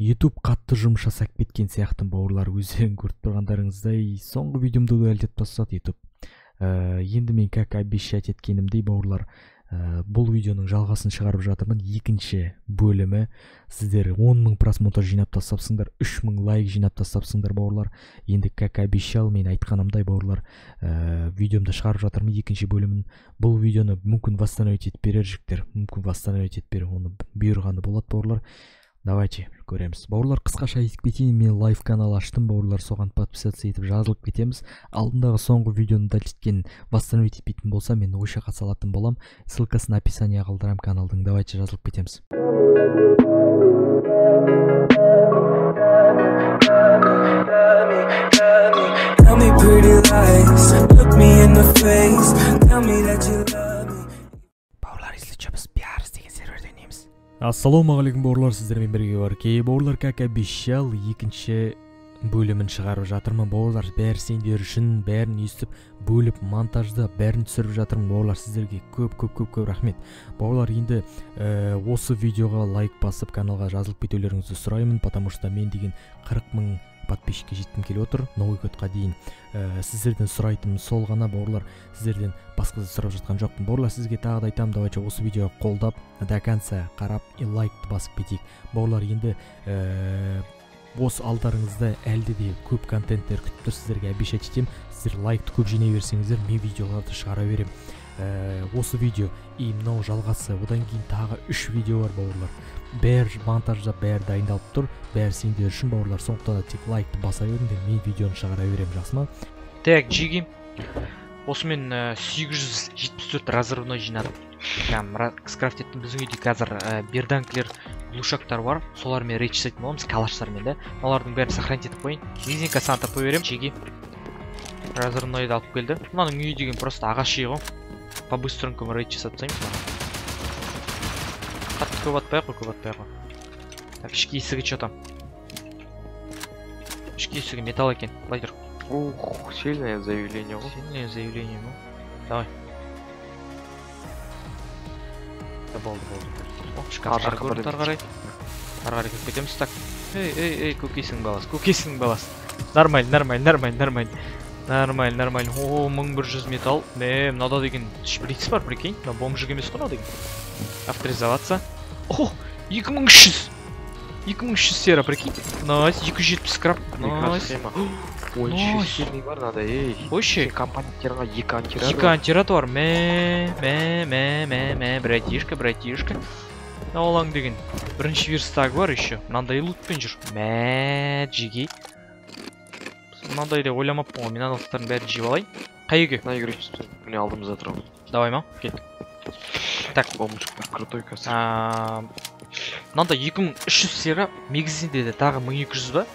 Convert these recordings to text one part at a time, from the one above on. YouTube қатты жұмшасақ кеткен сияқтым бауырлар, өздерің көріп тұрғандарыңыздай соңғы видеомды әлдеп тастады YouTube. Енді мен как обещать еткенімдей бауырлар, бұл видеоның жалғасын шығарып жатырмын. Екінші бөлімі. Сіздер 10,000 просмотр жинап тастапсыңдар, 3,000 лайк жинап тастапсыңдар бауырлар. Енді как обещал, мен айтқанымдай бауырлар, видеомды шығарып жатырмын, екінші бөлімін. Бұл видеоны мүмкін восстановить етіп берер жіктер, мүмкін восстановить етіп берер, оны бұйырғаны болады бауырлар. Давайте көреміз. Бауырлар, қысқаша айтып кетейін, мен лайв канал аштым, бауырлар, соған подписаться етіп жазылып кетеміз. Алдындағы соңғы видеоны дәлеткен восстановить етпейтін болса, мен ойша салатын болам. Ссылкасын описание қалдырам каналдың. Давайте жазылып кетеміз. Бауырлар, іздіше біз PRS деген серверден еміз. Ассалаумағалейкум бауырлар, сіздермен бірге бар. Кей бауырлар, как обещал, екінші бөлімін шығарып жатырмын бауырлар. Бәрі сендер үшін бәрін естіп бөліп монтажда бәрін түсіріп жатырмын бауырлар. Сіздерге көп рахмет бауырлар. Енді осы видеоға лайк басып каналға жазылып кетулеріңізді сұраймын, потому что мен деген 40,000 подписчикке жеттім келіп отыр. Новый годқа дейін сіздерден сұрайтым сол ғана бауырлар, сіздерден басқасы сұрап жатқан жоқпын бауырлар. Сізге тағы да айтам, давайте осы видеоға қолдап до конца қарап и лайкты басып кетейік бауырлар. Енді бос алдарыңызда әлде де көп контенттер күтіп тұр, сіздерге обещать етем, сіздер лайкты көп жинай берсеңіздер, мен видеоларды шығара берем. Осы видео и мынау жалғасы, одан кейін тағы 3 видео бар бауырлар. Бәрі монтажда, бәрі дайындалып тұр, бәрі сендер үшін бауырлар. Сондықтан да тек лайкты баса беріңдер, мен видеоны шығара берем, жақсы ма? Так, жиги. Осымен 874 разрывной жинадым. Скрафт еттім. Біздің үйде қазір берданклер, глушактар бар. Солармен рейдж сайтын боламыз, калаштармен да. Олардың бәрін сохранить етіп қойын. Низенько санта поверем. Жиги. Разрывнойды алып келді. Мынаның үйі деген просто ағаш жиғы. По-быстренько мы рейдж сатсаймыз. Қатты көп атпай қой. Так, ішкі есігі че там? Ішкі есігі металл екен. Лайдер. Ух, сильное заявление. Сильное заявление, ну. Давай. Эй, кукисинг балас. Нормально. О, 1100 металл. Не, надо деген шприц бар, прикинь. На бомжик емес тұр деген. Авторизоваться. О, 2600 сера, прикинь. Найс, 270 скрап. Найс. Ой, сильный бар надо, ей. Вообще, компонентерға 2 антиратор. 2 антиратор. Братишка. На олаң деген. Бірінші верстак бар еще. Мынандай лутпен жүр. Жиги. Мынандай да ойламаппын ғой. Мен аналықтардың бәрін жеп алайын. Қай үйге? Мына үйге түсіп тұр. Міне алдымызда тұрамыз. Давай ма? Кеттік. Так, бомжықтар крутой касса. Мынандай 2300 сера, мегзинде де тағы 1200 ба?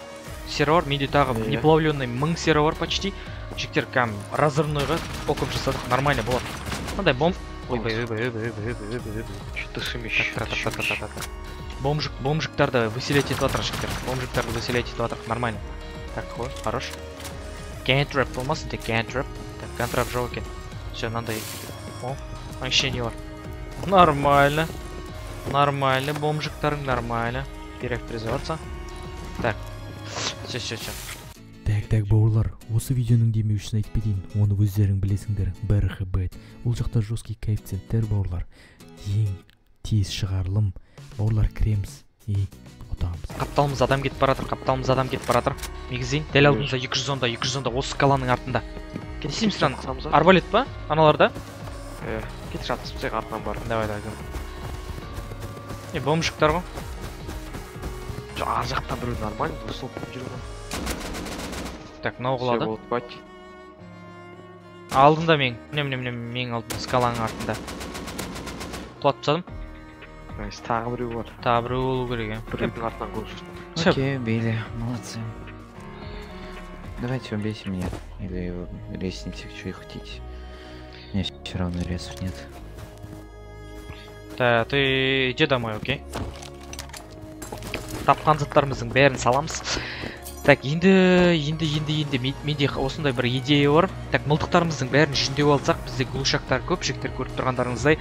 Сервер, менде тағы неплавленный 1000 сервер почти. Жіктер кәм разрывнойға окоп жасадық, нормально болады. Мындай бомб. Что-то шумишь. Бомжиктарды выселять етіп атыр, жіктер. Бомжиктарды выселять етіп атыр, нормально. Так, вот, хорош. Cantrap болмасын, тек Cantrap. Так, Cantrap жоқ екен. Все, мынандай. О, вообще не бар. Нормально, бомжиктарың нормально. Переавторизоваться. Так. Все. Так, бауырлар, осы видеоның демеушісін айтып кетейін, оны өздерің білесіңдер, BRHB. Ол жақта жесткий коэффициенттер бауырлар, ең тез шығарылым, бауырлар, кіреміз, и ұтамыз. Қапталымыз адам кетіп баратыр. Мегізейін, дәл алдымызда 210-да, осы скаланың артында. Кетесейм сіран, арбалет па? Аналарда? Кетеш атысып сәк артынан бар. Давай. Бомжықтар ғой. Ар жақтан біреу нормально, дұрсылып жүрген. Так, мынау құлады. Алдында мен. Мен алдым, скаланың артында. Құлатып тастадым. Найс, тағы біреу бар. Тағы біреу болу керек. Біреудің артынан көріп жүрсің. Окей, бейли, молодцы. Давайте убейте меня. Или резните, что и хотите. Мне все равно резов нет. Да, ты иди домой, окей? Тапқан заттарымыздың бәрін саламыз. Так, енді менде осындай бір идея бар. Так, мылтықтарымыздың бәрін үшіндеу алсақ, бізде глушактар көп, жіктер көріп тұрғандарыңыздай,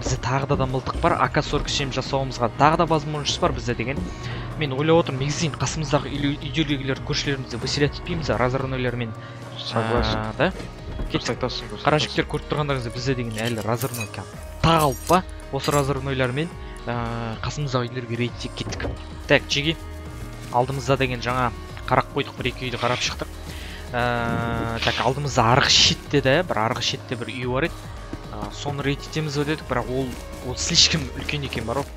бізде тағы да мылтық бар, АК-47 жасауымызға тағы да возможность бар бізде деген. Мен ойлап отырмын, негізінен қасымыздағы үйдегілер көршілерімізді веселетіп пейміз, разорныйлармен. Согласен. Да? Қара жіктер көріп тұрғандарыңызды бізде деген әлі разорный тағы алып па, осы разорныйлармен қасымыздағы үйлерге рейдте кеттік. Так, чеги. Алдымызда деген жаңа қарақ қойдық, бір екі үйді қарап шықтық. Так, алдымызда арғы шетте де, бір арғы шетте бір үй бар еді. Соны рейд етеміз өдедік, бірақ ол слишком үлкен екен бар ол.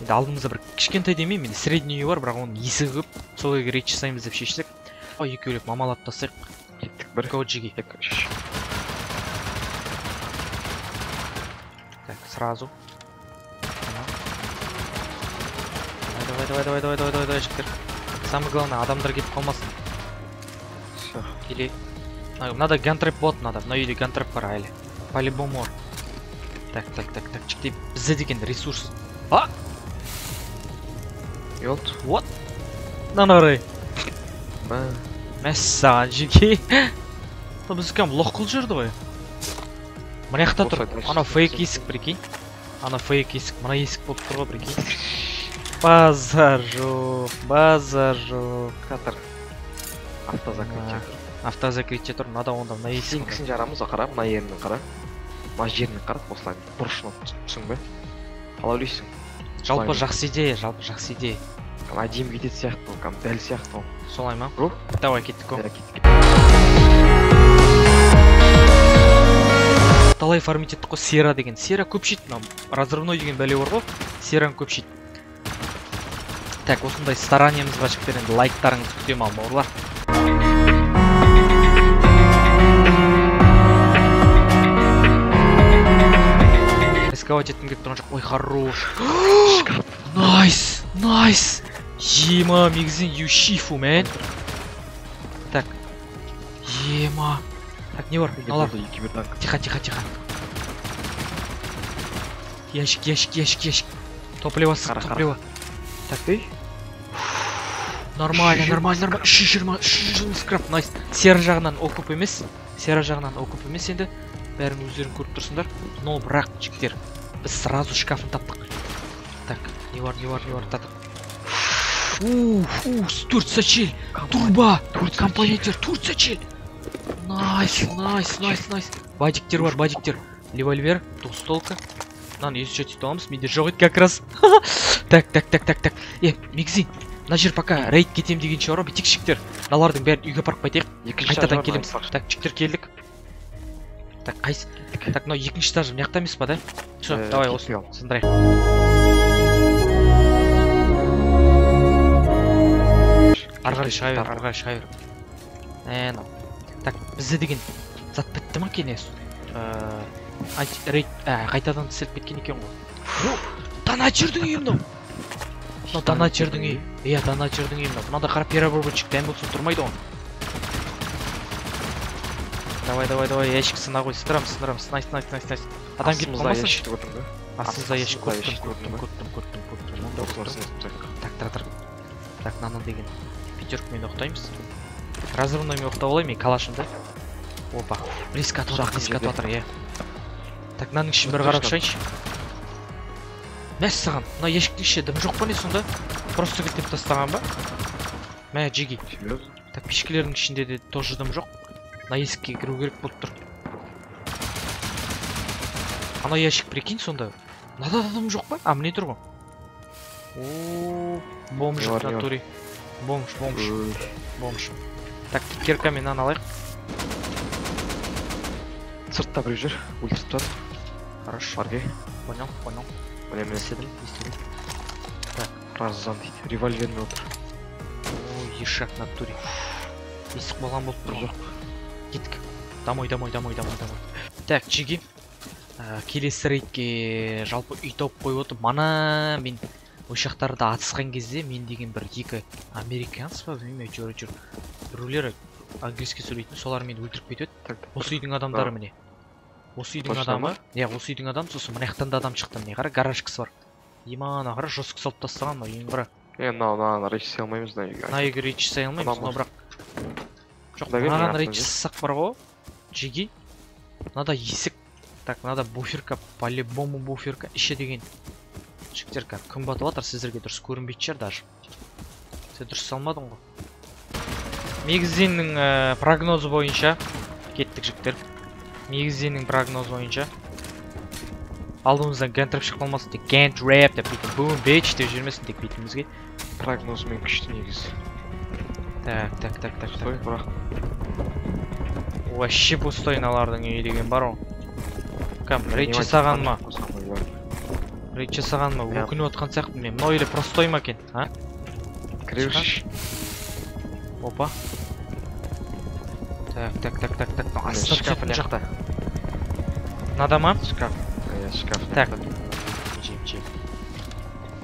Енді алдымызда бір кішкентай демеймін, менде средний үй бар, бірақ оның есігі көп. Сол үйге рейд жасаймыз деп шештік. Ой, екі өліп мамалап тастайық. Кеттік бір коджиге. Так, сразу. Давай, жіктер. Самое главное, адамдар кетіп қалмасын. Все. Или... Надо гантреп бот, надо. Но или гантреп пора, или. По-любому. Так, жіктей. Бізде деген ресурс. А! Ёлт. Вот. Нанары. Ба. Мәссаған, жеке. Біз кәм лоқ қыл жүрді бай. Мұна яқта тұр. Ана фейк есік, прикинь. Ана фейк есік, мұна есік болып тұрға, прикинь. Базар жоқ. Катар. Автозакрытие тұр. Надо онда мына есік. Сенкісін жарамыз қара, мына ерінің қара. Мына жерінің қара, осылай бұрышын түсің бе? Қалаулейсің. Жалпы жақсы идея. Әдейім кетет сияқты ол, дәл сияқты ол. Солай ма? Давай кеттік ол. Талай фармитеттік ол сера деген. Сера көпшет. Разрывной деген бәле бар ғой. Серан көпшет. Так, осындай стараниямызға жіктер, енді лайктарыңыз күтем алмауырлар. Эскават еттім кеп тұрған жоқ. Ой, хорош. Найс. Ема, мегізін юшифу, мен. Так. Ема. Так, не бар, налар. Тихо. Ящик. Топливо. Так, ты? Нормально. Ши, скрап, найс. Сера жағынан окуп емес енді. Бәрін өздерін көріп тұрсындар. Но, бірақ, жіктер. Біз сразу шкафын таптық. Так, не бар, таптық. Турцачел. Турба. Компонентер, турцачел. Найс. Бадиктер. Левольвер, толстолка. Нан, если что-то аламыз, менде жоқ еді как раз. Так. Мегзин, мына жер пока рейд кетем деген шығар, бітек жіктер. Налардың бәрін үйге барып қайтайық. Қайтадан келеміз. Так, жіктер келдік. Так, қайсы. Так, но екінші тажым не ақтамес па, да? Все, давай, осы сындырайық. Арғай шығайыр. Так, бізде деген зат бітті ма кенес? Қайтадан тісіліп кеткен екен ғой. Дана чердің үйімді. Мынада қара переборбочек дән болсын тұрмайды оны. Давай, ящик сына қой. Сындырамыз. Найс. Адам кетіп қалмасын. Асымызда ящик көрттім. Так. Так, нана деген. Пятерку мен оқтаймыз. Разрывной мен оқтап олай мен калашымды. Опа. Риск атып атыр, е. Так, наның үшін бір қарап шайыншы. Мәссаған, мына ешіктің іші дым жоқ па не сонда? Просто кетіп тастаған ба? Мә, жеги. Так, пешкілердің ішінде де тоже дым жоқ. Мына есікке кіру керек болып тұр. Ана ящик, прикинь, сонда. Мынада дым жоқ па? А, міне тұр ғой. О, бомж в натуре. Бомж. Так, керкамен ана алайық. Сыртта біреу жүр, өлтіріп тұр. Хорошо. Аргей. Понял. Блин, естедім. Так, раздан дейді. Револьвермен отыр. Ой, ешек натуре. Есік болған болып тұр жоқ. Кеттік. Домой. Так, жеги. Келесі рейдке жалпы үй тауып қойып отыр. Мана мен ошақтарда атысқан кезде мен деген бір екі американец ба, білмеймін, жүр. Біреулері английский сөйлейтін, солар мені өлтіріп кетеді. Осы үйдің адамдары міне. Осы үйдің адамы, сосын мынаяқтан да адам шықты. Міне қара, гаражкасы бар. Еман ағара жосық салып тастаған, ойын қара. наричсы алмаймыз да. Наигер ричсы алмаймыз, но бірақ. Жоқ, маған ричссақ бар ғой. Жеги. Надо есік. Так, надо буферка, по-любому буферка. Еще деген. Жігтерка, күн батып атыр, сіздерге дұрыс көрінбейтін жер даже. Сен дұрыс салмадың ғой. Мегізденнің прогнозы бойынша кеттік жігтер. Мегізденнің прогнозы бойынша алдымыздан гэнтрап шықпай қалмасын деп, гэнтрап деп бүйтіп, бум бич деп жүрмесін деп бетімізге. Прогноз мен күшті негіз. Так, так, так, так. Стой, бірақ. Вообще пустойналардың үйі деген бар ол. Кам, рейд жасаған ма? Рейд жасаған ма? Өкініп отқан сияқтым мен. Мынау елі простой ма екен, а? Кіреш. Опа. Так, так, так, так, так. Астына түсетін жақта. Надо ма? Шкаф. Шкаф. Так. Жеп, жеп.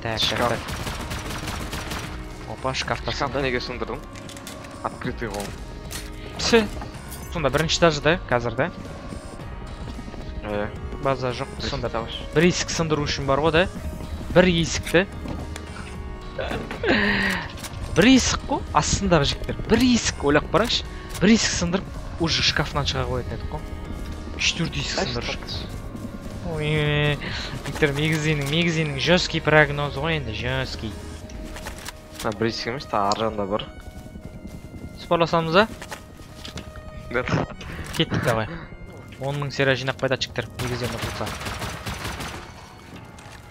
Так, так, так. Опа, шкафта сындырдым. Шкафта неге сындырдым? Открытый ғол. Псы. Сонда бірінші дажы да, қазір да? База жоқ, сонда бір есік сындыру үшін бар ғой да? Бір есікті. Бір есік қой, астындағы жігіттер. Бір есік, ойлап бараңшы. Бір есік сындырып уже шкафынан шыға қоятын едік қой. 3-4 есік сындырып. Ой, жігіттер, мегізденнің жесткий прогнозы ғой енді, жесткий. Бір есік емес, та аржанда бар. Спарласамыз а? Кеттік давай. 10.000 серия жинақ пайда жігіттер, негізден ұтылса.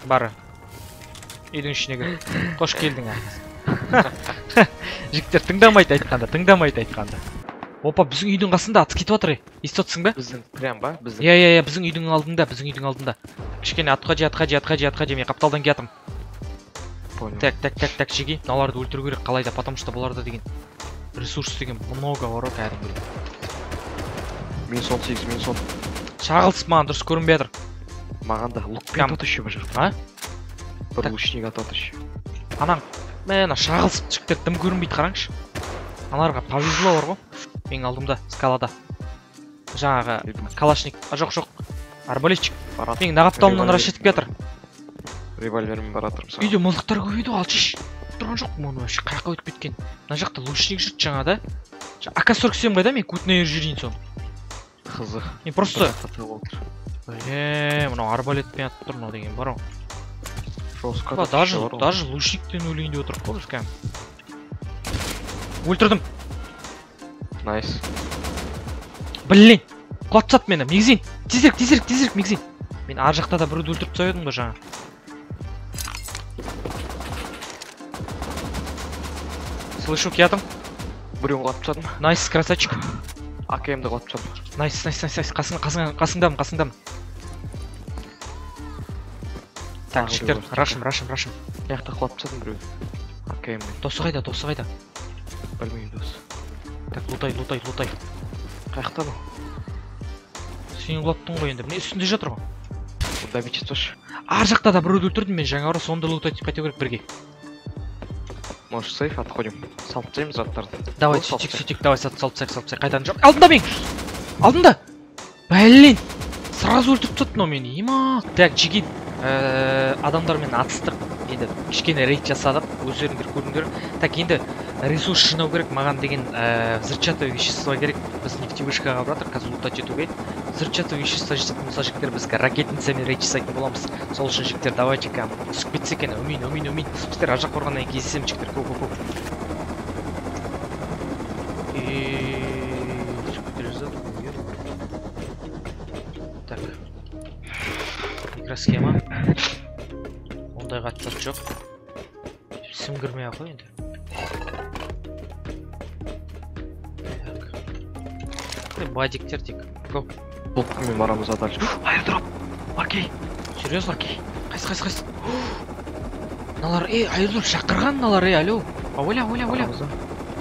Бары. Үйдің ішіне кір. Қош келдің ағыз. Жігіттер тыңдамайды айтқанда, тыңдамайды айтқанда. Опа, біздің үйдің қасында атыс кетіп отыр. Естотсың ба? Біздің прям ба? Біздің. Иә, біздің үйдің алдында, біздің үйдің алдында. Кішкене атқа жи, мен қапталдан кетім. Так, жеги. Наларды өлтіру керек қалайда, потому что бұларда деген ресурс деген много бар кәдімгідей. Мен сол. Шағылыс маған дұрыс көрінбе тұр. Маған да лукпен тұтышы ба жүріп. Бір лучнеге тұтышы. Анаң, мәне шағылыс жігіттер дым көрінбейді қараңшы. Аналарға повезло бар ғой. Мен алдымда скалада. Жаңағы калашник. Жоқ. Арбалетчик. Мен нағаптауымнан рашетіп кетір. Револьвермен баратырып саған. Үйде мұздықтар көбейді ғой, алшыш. Тұрған жоқ мұны өші қаяққа өтіп кеткен. Мына жақта лучник жүрді жаңада. АК-47 қайда мен көтіне жүрейін соны. Қызы. Мен просто... мынау арбалетпен атып тұр, мынау деген бар ғой. Даже лучниктен өлейінде отырып қой, біз кәдім. Өлтірдім. Найс. Блин, құлатсат мені, мегзин. Тезірек, мегзин. Мен ар жақта да біреуді өлтіріп тастадым ғой жаңа. Слышу, киятым. Біреуін құлатып тастадым. Найс, красавчик. АКМ-ді құлатып тастадым. Найс, қасыңдамын. Так, жігіттер, рашым. Яқта құлап тұсадың біреу. АКМ-ді. Досы қайда? Білмеймін досы. Так, лутай. Қаяқта бұл? Сен құлаптың ғой енді, міне үстінде жатыр ғой. Бұнда бейте тұш. Ар жақта да біреуді өлтірдім мен, жаңа ұрыс онды лутай тип қайтеу керек бірге. Может сейф, отходим. Салыптаймыз заттарды. Давай, сетек, давай, салыпсайық. Қайтан жоқ. Алдында мен! Алдында! Бәлін! Сразу өлтіп тұттын о мені, ема! Так, жеги адамдармен атыстық. Енді кішкене рейд жасадық, өздеріңдер көріңдер. Так, енді ресурс жинау керек, маған деген зырчатовы вещество керек. Біз нефтевышкаға бұратыр, қазір лута жету керек. Зырчатовы вещество жасатын болса жігіттер, бізге ракетницамен рейд жасайтын боламыз. Сол үшін жігіттер, давай жеке, түсіп кетсек екен, өмейін. Біздер ажақ қорғаннан кездесем жігіттер, көк. Схема. Ондай қатысат жоқ. Сімгірмей ақы енді. Бадиктер тек. Көп. Бұлқымен барамыз аталшы. Айырдырап. Окей. Серьез, окей. Қайсы. Налар, айырдырап, шақырған налар, алеу. Оля.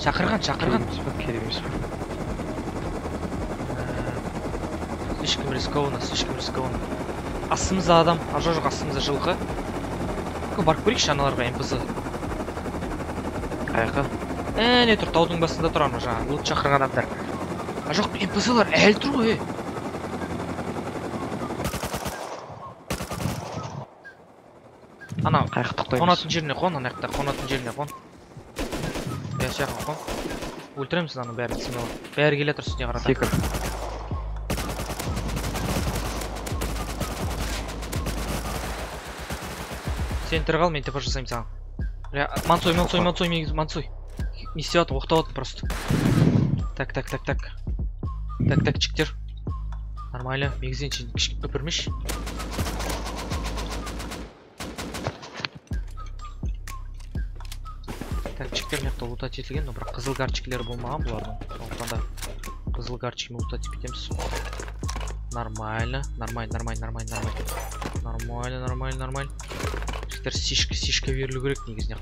Шақырған. Керемес бар. Слишком рисковано. Асымызда адам, ажа жоқ асымызда жылқы. Барып көрейікші аналарға МПС. Қайқы. Не тұр, таудың басында тұр ама жаңа, ұлт шақырған адамдар. А жоқ, МПС-лар әлі тұр ғой. Ана, Ayakta koymuş. Konatın yerine kon lan ayakta. Konatın yerine kon. Yaşı yakın kon. Ultirir misin lan bergisini o? Bergiyle tırsın ya karata. Sikir. Sen tırgal men tepe жасayım sana. Мансуй. Не сидят, ухтават просто. Так, чиктер. Нормально, мегзинчик көпірмеш. Так, чиктер мекті лутат етілген, но бірақ қызыл гарчиклер болмаған бұлардың. Сондықтан да қызыл гарчикмен лутат етпетеміз. Нормально. Сишка верлюгрек не из них.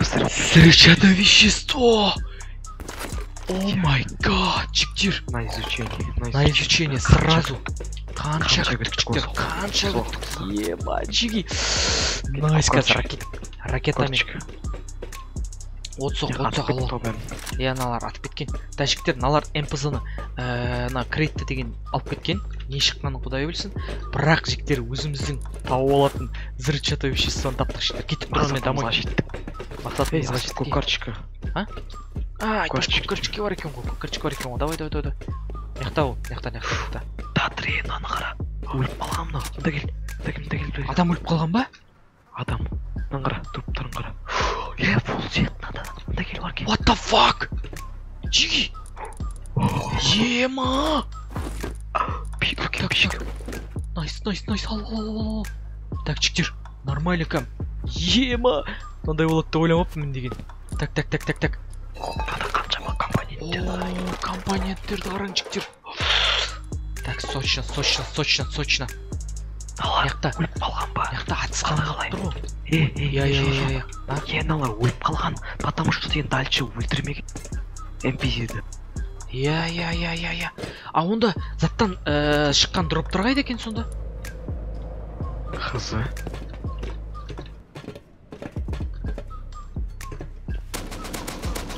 Сырчатое вещество. О май гад, чиктир. На изучение сразу. Канча. Ебачики. Найс кат ракетами. Отсоқ. Я налар атып кеткен. Тәшіктер налар МПЗ-ны на кредитті деген алып кеткен. Не шыққанын құдай білсін. Бірақ жіктер өзіміздің тауып алатын зырчатое веществоны таптық жіктер. Кетіп тұрғанмен дамой. Мақсат мен значит көк карточка. А? А, карточка бар екен ғой. Карточка бар екен ғой. Давай. Нехта. Татринаны қара. Өліп қалған мынау. Кел. Адам өліп қалған ба? Адам. Наңғара, тұрыптарын қара. Е, бұл жетнады. Мында кел бар кел. What the fuck? Жиги. Ема. Пикер кепчик. Найс. Ал. Так, чиктер. Нормально кем. Ема. Мындай болатты ойламаппын деген. Так. Мында қаншама компоненттер қараң чиктер. Так, сочно. Яқта өліп қалған ба? Яқта атыс қана қалай. Я. Еналар өліп қалған, потому что сен дальше өлтірмеген NPC-ді. Я. А онда заттан шыққан дроп тұрғайды екен сонда? Қызы.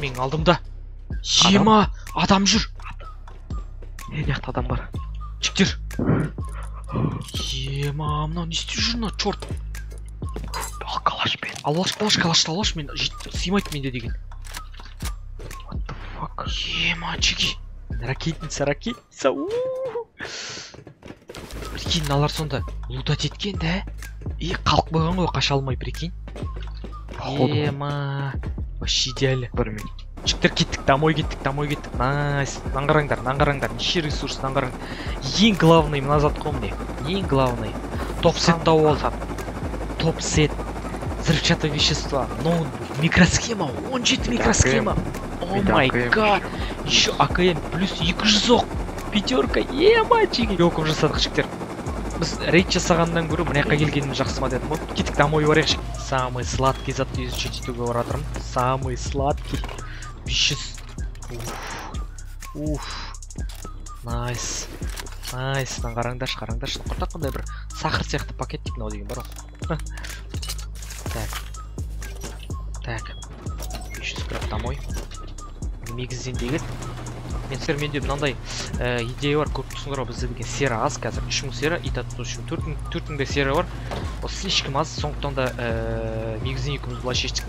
Мен алдымда. Жема, адам жүр. Яқта адам бар. Чиктер. Ема, мынау не істеп жүр мына чорт? Алашпен. Алаш мен сыймайды менде деген. What the fuck? Ема, чеки. Ракетница. Прикинь, мыналар сонда лутат еткен да? И қалып қойған ғой, қаша алмай прикинь. Ема, вообще идеально. Бір мен. Жіктер кеттік, домой кеттік. Найс, наңғараңдар, неше ресурс наңғарың. Ең главный мына затқо міне. Ең главный. Топ-сет тауып алсам. Топ-сет. Взрывчатое вещество. Ноутбук. Микросхема. 17 микросхема. О май гад. Еще АКМ плюс 200 оқ. Пятерка. Емачиги. Жоқ уже садық жіктер. Біз рейд жасағаннан көрі мына жаққа келгеніміз жақсы ма дедім. Кеттік домой барайықшы. Самый сладкий затты изучить етуге баратырмын. Самый сладкий. Уф. Найс. Мына қараңдаршы. Құртақ қандай бір сахар сияқты пакеттік мынау деген бар ғой. Так. 500 грамм домой. Мегізден деген. Мен сіздер менде мынандай идея бар. Көріп тұрсыңдар ғой, бізде деген сера аз қазір. 3000 сера и тату үшін 4000 сера бар. Осы слишком аз, сондықтан да мегізден екеуміз былай шештік.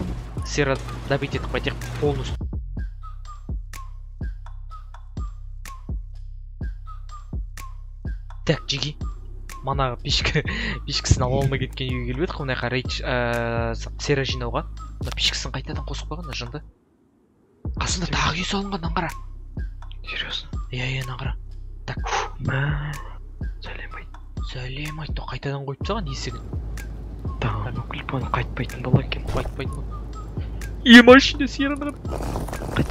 Сера добыть етіп қайтайық полностью. Так, жеги. Мана пешкісін ала алмай кеткен үйге келіп едік. Мына жаққа рейд сера жинауға. Мына пешкісін қайтадан қосып қойған да жынды. Қасында тағы үй салынған наңғара. Серьезно? Я наңғара. Так. Сәлем айт. Но қайтадан қойып тастаған есігін. Так, клипон қайтпайтын бала екен. Қайтпайтын. Ема ішінде сера бар. Қайт.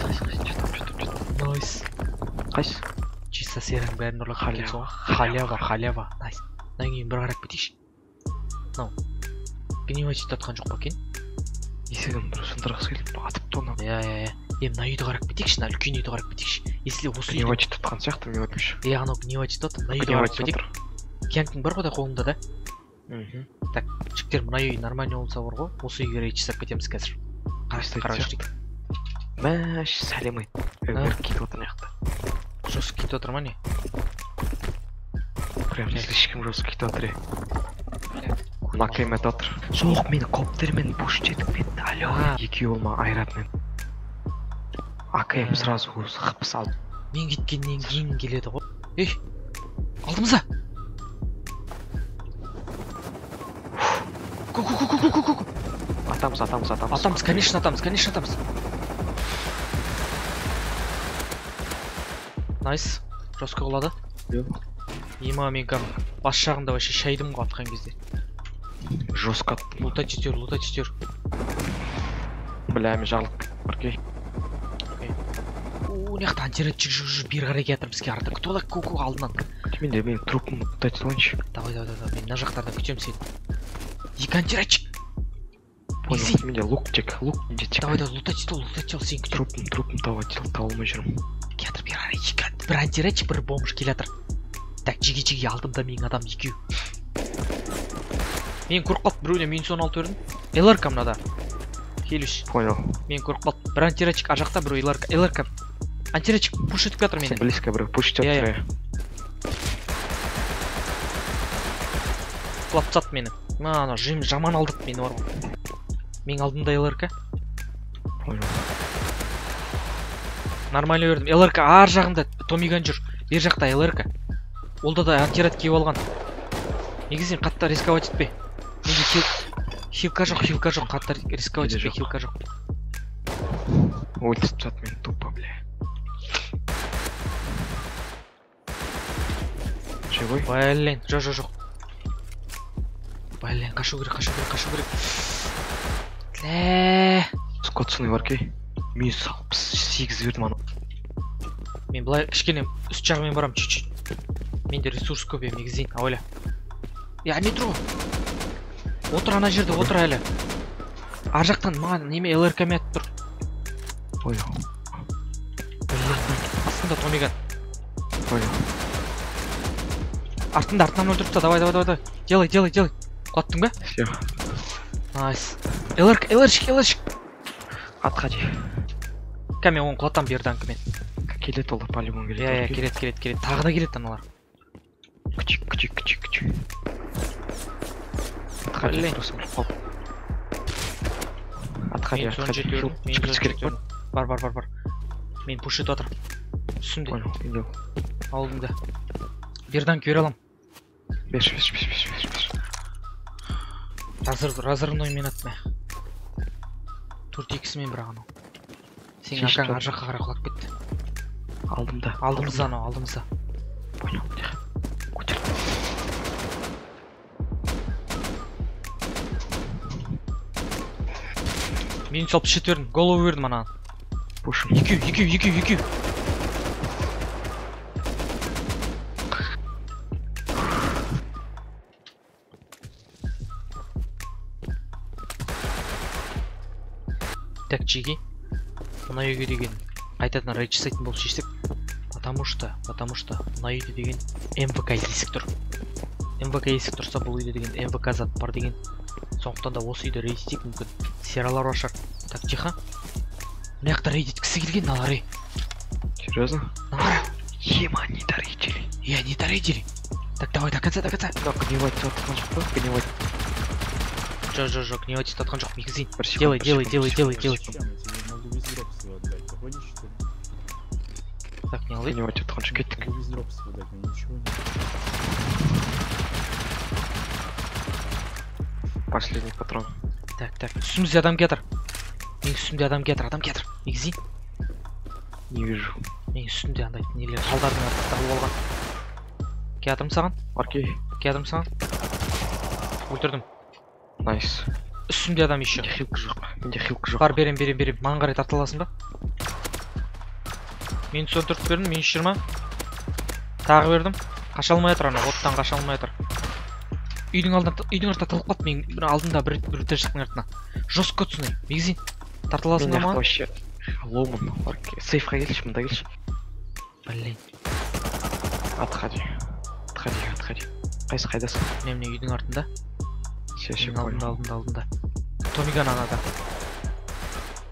Найс. Қайс. Чисто серым бәрін ұрлы қалесон. Халява. Найс. Нан кейін бір қарап бетейші. Нау. Беневачит атқан жоқ бакен. Есігім бір сұндырғыз келіп атып тонам. Я. Мына үйді қарап бетейші, мына үлкен үйді қарап бетейші. Если осы үйді... Беневачит атқан сияқты мен өтмеш. Я, анау беневачит атқан. Мына үйді қарап бетейші. Кенттің бар қода қолында да. Так, жіктер мына үй нормальный олса бар ғой. Осы үйге рейд жасап кетеміз қазір. Қараш жесткий тотер мани. Прям слишком жесткий тотер. Nakaymadatır. Soğuk meni koptermen boş jedik betdi. Alo. Eki olma ayratmen. Akayım sırazu sıkıp sal. Men gitgenden keyin keledi go. Ey. Aldımıza. Ку-ку-ку-ку-ку-ку. Атамыз. Атамыз, конечно атамыз. Найс. Жосқа құлады. Ема мен кам. Бас жағында вообще шайдым ғой атқан кезде. Жосқа. Лута жетер. Бля, мен жалып. Біркей. О, неқта антиреттік жүр бері қарай кетір бізге артық. Кто да ку-ку алдынан. Мен де мен трупым лута жетелінші. Давай. Мен мына жақтарда күтемін сені. Екі антиреттік. Понял, менде лук жетек. Давай, лута жетел сен күтем. Трупым тауылмай жүрім. Келатыр бері қарай жекат. Бір антиреттік, бір бомж келатыр. Так, жеге алдым да мен адам екеу. Мен көріп қалып біреуіне мен соны алып өрдім. Эларка мынада. Келіш. Понял. Мен көріп қалып. Бір антиреттік ажақта біреу эларка. Антиреттік пуш етіп жатыр мені. Близко біреу пуш етіп жатыр. Құлап тастады мені. Мана, жаман алдық мені бар. Мен алдым да эларка. Понял. Нормально өрдім. Эларка ар жағында Томиган жүр. Бер жақта эларка. Олда да антирет киіп алған. Негізінен қатты рисковать етпе. Неге хилка жоқ, қатты рисковать етпе, хилка жоқ. Өлтіп жатыр мен тупо, бля. Чего? Блин, жоқ. Блин, қашу керек. Ле. Скотсыны баркей. Мен салып 8 бердім ана. Мен былай кішкене үст жағымен барам чуть-чуть. Менде ресурс көп ем негізін. Ауылы. Я не тұру. Отыр ана жерде, отыр әлі. Ар жақтан маған неме элэркәме атып тұр. Ойу. Астында Томиган. Ойу. Артынан өлтіріп та. Давай. Делай. Құлаттың ба? Все. Найс. Элэршік. Атқа де. Кәме оң құлаттан берді аңқымен. Келет олды полимон келет. Я, келет. Тағы да келет аналар. Кучик. Отходи. Бар. Мен пушит отыр. Түсімде. Алдым да. Бердан көре алам. Беш. Разырной мен атма. Төрт екісі мен бірақ анау. Сен ақаң ажаққа қара құлап кетті. Алдым да. Алдымызда анау, алдымызда. Понял, тихо. Мен салып шет өрдім, голову өрдім анаған. Пушым. Екеу. Так, чеги. Мына үйге деген айтатын рейдж сайтын болып шештік. Потому что мына үйде деген МВК есік тұр. МВК есік тұрса бұл үйде деген МВК зат бар деген. Сондықтан да осы үйді рейдтек мүмкін. Сералар ашар. Так, тихо. Мынаяқта рейдеткісі келген налары. Серьезно? Налары. Ема, не дорейдили. Так, давай, до конца. Так, гневать татқан жоқ па? Гневать. Жоқ, гневать татқан жоқ, мегізейін. Делай. Так, не лай. Гневать татқан жоқ, кеттік. Последний патрон. Так. Сумзи адам кетер. Негізі? Не вижу. Мен үстімде андай нелер салдардың артықтары болған. Кетім саған. Өлтірдім. Найс. Үстімде адам еще. Менде хилка жоқ. Бар, берем. Маған қарай тартыласың ба? Мен сон түрт бердім, мен 20. Тағы бердім. Қаша алмай атыр ана, оттан қаша алмай атыр. Үйдің артына тартылып қалды, мен алдында бір тіршіліктің артына. Жосқа түсінен, мегізін, тартыласың да маған? Ломын, сейфқа келші, мұнда келші. Блин. Атқади. Қайсы қайдасың? Мен үйдің артында. Мен алдында. Томиган анада.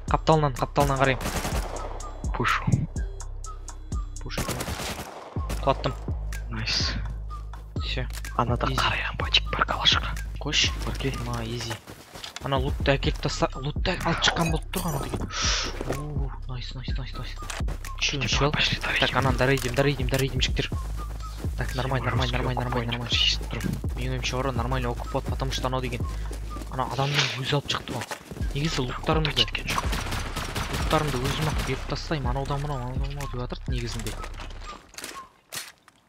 Қапталынан қарайым. Пушу. Құлаттым. Найс. Все. Анада қарайған бачик бар калашыға. Koş, fark etme ha, easy. Ana loot tag gelip tasa, loot tag alt çıkan bulup durgan o gibi. Oo, nice. Чё, чел? Так, Анан, дорейдим, чиктер. Так, нормально. Менің ойымша орын нормально оқып болады, потому что анау деген ана адамның өзі алып шықты ғой. Негізі луктарымды өзім ақ беріп тастайым, анаудан мынау деп атырды негізінде.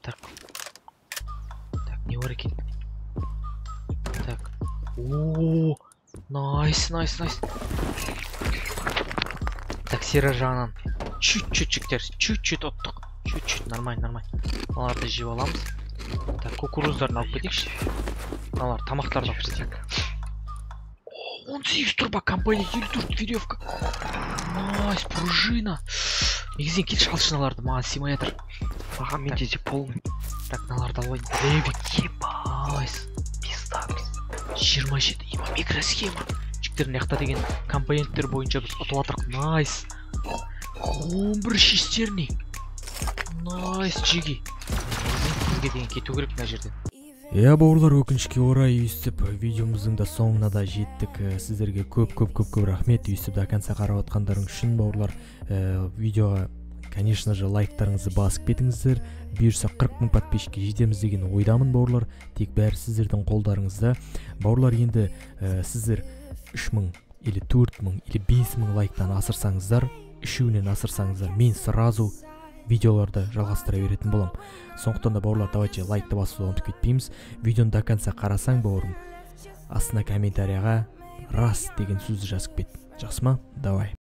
Так, не бар екен? Так, ооо, найс. Так, сера жағынан чуть-чуть чиктер, чуть-чуть оттық. Чуть-чуть, нормально. Аларды жеп аламыз. Так, кукуруздарын алып кетейікші. Алар тамақтарын алып кетейік. 18 турба, компания 54 веревка. Найс, пружина. Негізінен кетші алшыналарды, маған симулятор. Маған мен деде полный. Так, наларды алайын. Левик, ебайс. Пизда. 27, ема микросхема. Жіктерін яқта деген компоненттер бойынша біз ұтылатырық. Найс. 11 шестеріне. Найс, жиги. Бізге деген кету керек мына жерден. Иә, бауырлар, өкінішке орай үйсіп видеомыздың да соңына да жеттік. Сіздерге көп рахмет үйсіп до конца қарап отқандарың үшін бауырлар. Видеоға, конечно же, лайктарыңызды басып кетіңіздер. Бұйырса 40,000 подписчикке жетеміз деген ойдамын бауырлар. Тек бәрі сіздердің қолдарыңызда. Бауырлар, енді сіздер 3000 или 4000 или 5000 лайктан асырсаңыздар, 3-үнен асырсаңыздар, мен сразу видеоларды жалғастыра беретін болам. Сондықтан да бауырлар, давайте лайкты басуды ұмытып кетпейміз. Видеоны до конца қарасаң бауырым, астына комментарияға рас деген сөзді жазып кет. Жақсы ма? Давай.